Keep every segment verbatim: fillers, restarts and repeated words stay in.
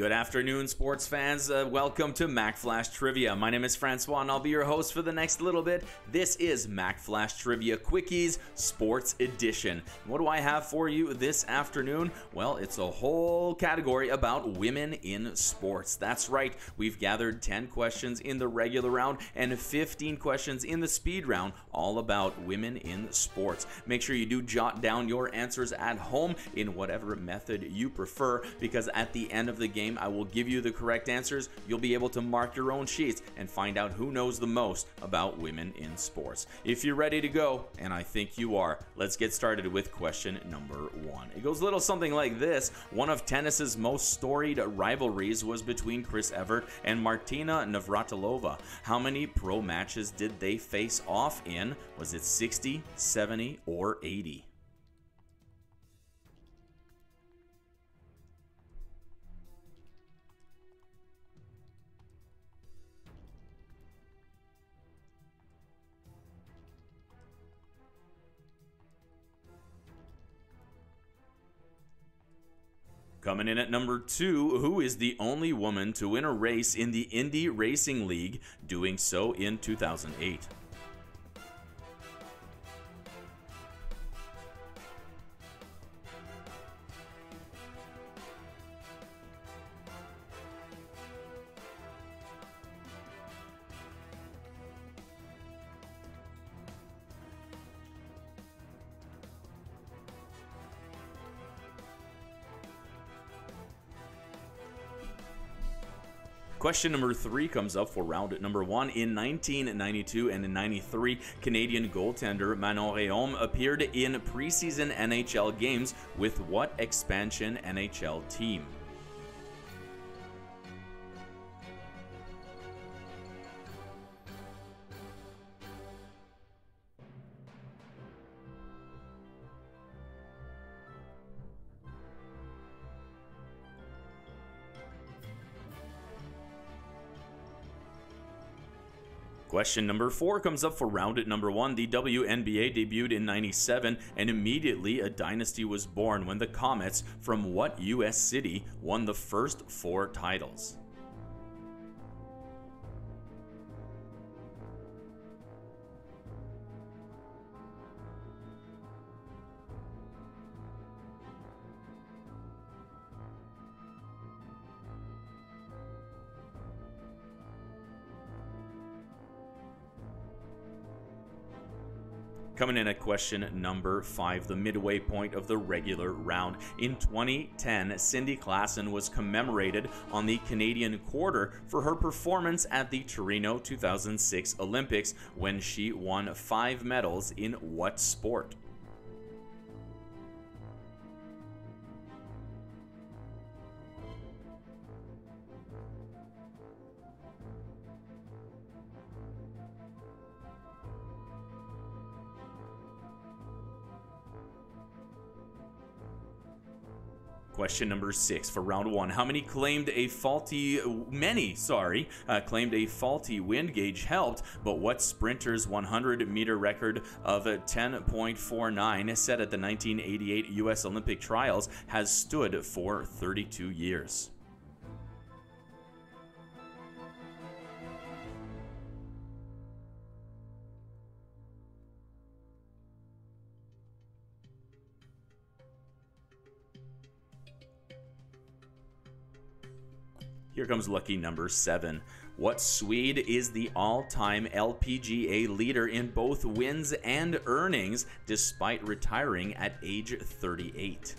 Good afternoon, sports fans. Uh, welcome to Mac Flash Trivia. My name is Francois, and I'll be your host for the next little bit. This is Mac Flash Trivia Quickies Sports Edition. What do I have for you this afternoon? Well, it's a whole category about women in sports. That's right. We've gathered ten questions in the regular round and fifteen questions in the speed round, all about women in sports. Make sure you do jot down your answers at home in whatever method you prefer, because at the end of the game, I will give you the correct answers. You'll be able to mark your own sheets and find out who knows the most about women in sports. If you're ready to go, and I think you are, let's get started with question number one. It goes a little something like this. One of tennis's most storied rivalries was between Chris Evert and Martina Navratilova. How many pro matches did they face off in? Was it sixty, seventy, or eighty? Coming in at number two, who is the only woman to win a race in the Indy Racing League, doing so in two thousand eight? Question number three comes up for round number one. In nineteen ninety-two and in ninety-three, Canadian goaltender Manon Rhéaume appeared in preseason N H L games with what expansion N H L team? Question number four comes up for round at number one. The W N B A debuted in ninety-seven, and immediately a dynasty was born when the Comets from what U S city won the first four titles? Coming in at question number five, the midway point of the regular round. In twenty ten, Cindy Klassen was commemorated on the Canadian Quarter for her performance at the Torino two thousand six Olympics when she won five medals in what sport? Question number six for round one. How many claimed a faulty, many, sorry, uh, claimed a faulty wind gauge helped, but what sprinter's one hundred meter record of ten point four nine set at the nineteen eighty-eight U S Olympic trials has stood for thirty-two years? Here comes lucky number seven. What Swede is the all-time L P G A leader in both wins and earnings, despite retiring at age thirty-eight?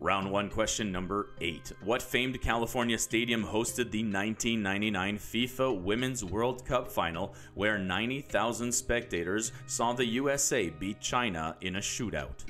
Round one, question number eight. What famed California stadium hosted the nineteen ninety-nine FIFA Women's World Cup final where ninety thousand spectators saw the U S A beat China in a shootout?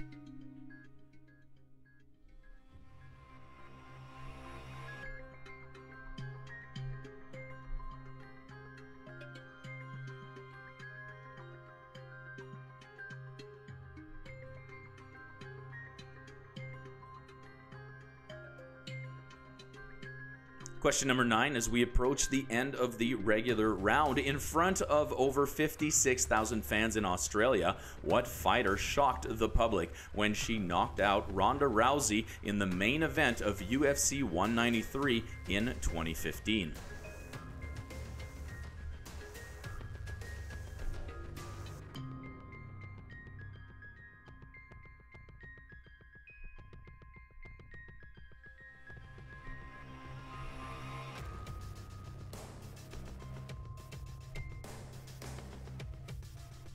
Question number nine, as we approach the end of the regular round, in front of over fifty-six thousand fans in Australia, what fighter shocked the public when she knocked out Ronda Rousey in the main event of U F C one ninety-three in twenty fifteen?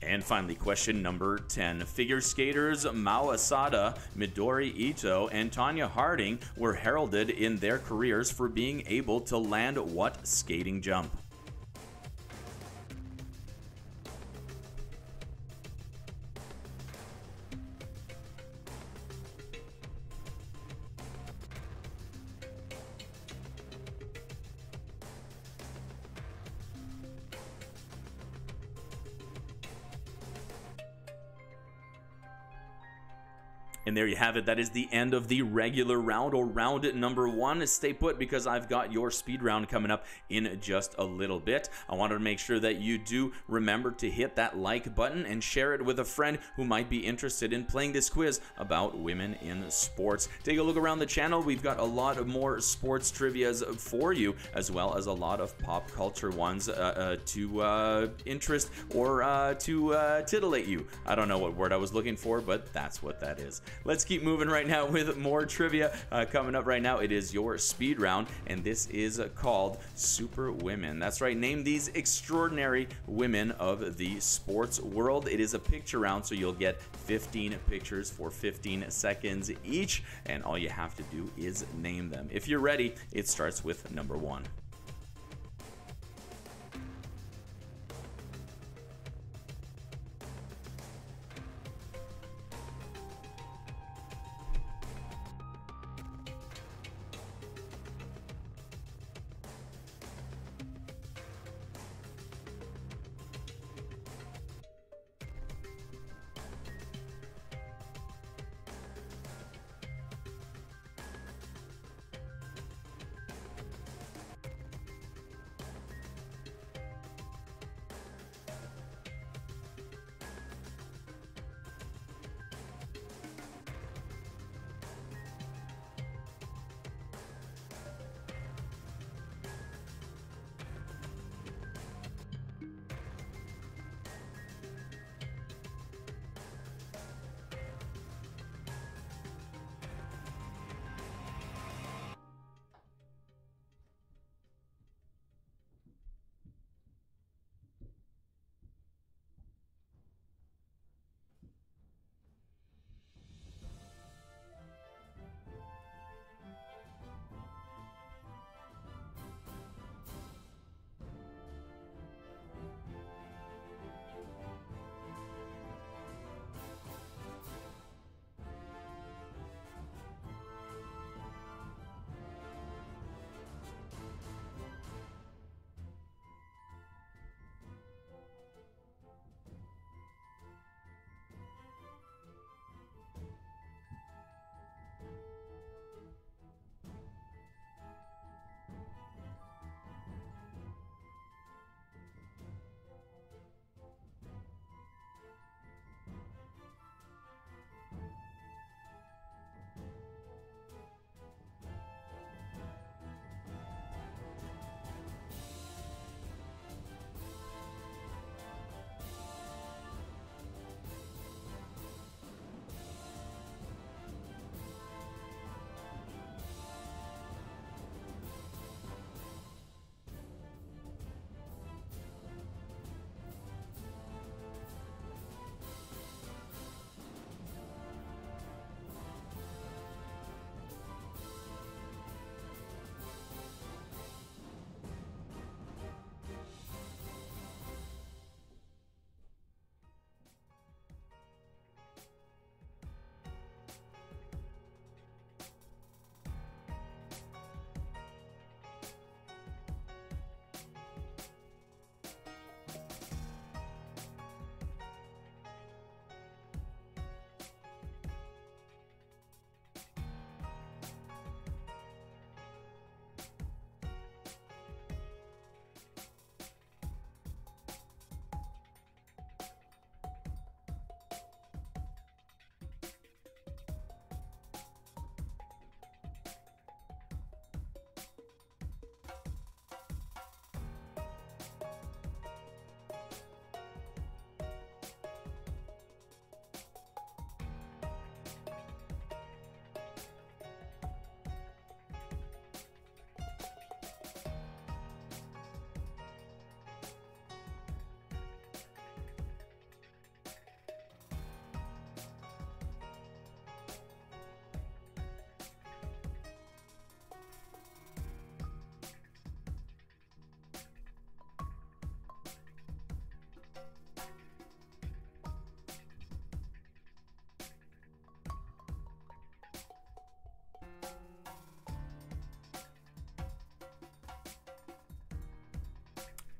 And finally, question number ten. Figure skaters Mao Asada, Midori Ito, and Tanya Harding were heralded in their careers for being able to land what skating jump? And there you have it. That is the end of the regular round, or round number one. Stay put, because I've got your speed round coming up in just a little bit. I wanted to make sure that you do remember to hit that like button and share it with a friend who might be interested in playing this quiz about women in sports. Take a look around the channel. We've got a lot of more sports trivias for you, as well as a lot of pop culture ones uh, uh, to uh, interest or uh, to uh, titillate you. I don't know what word I was looking for, but that's what that is. Let's keep moving right now with more trivia. Uh, coming up right now, it is your speed round, and this is called Super Women. That's right, name these extraordinary women of the sports world. It is a picture round, so you'll get fifteen pictures for fifteen seconds each, and all you have to do is name them. If you're ready, it starts with number one.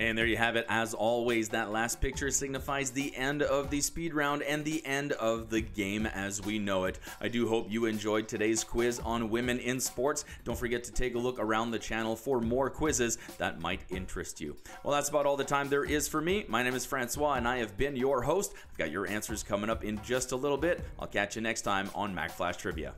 And there you have it. As always, that last picture signifies the end of the speed round and the end of the game as we know it. I do hope you enjoyed today's quiz on women in sports. Don't forget to take a look around the channel for more quizzes that might interest you. Well, that's about all the time there is for me. My name is Francois, and I have been your host. I've got your answers coming up in just a little bit. I'll catch you next time on Mac Flash Trivia.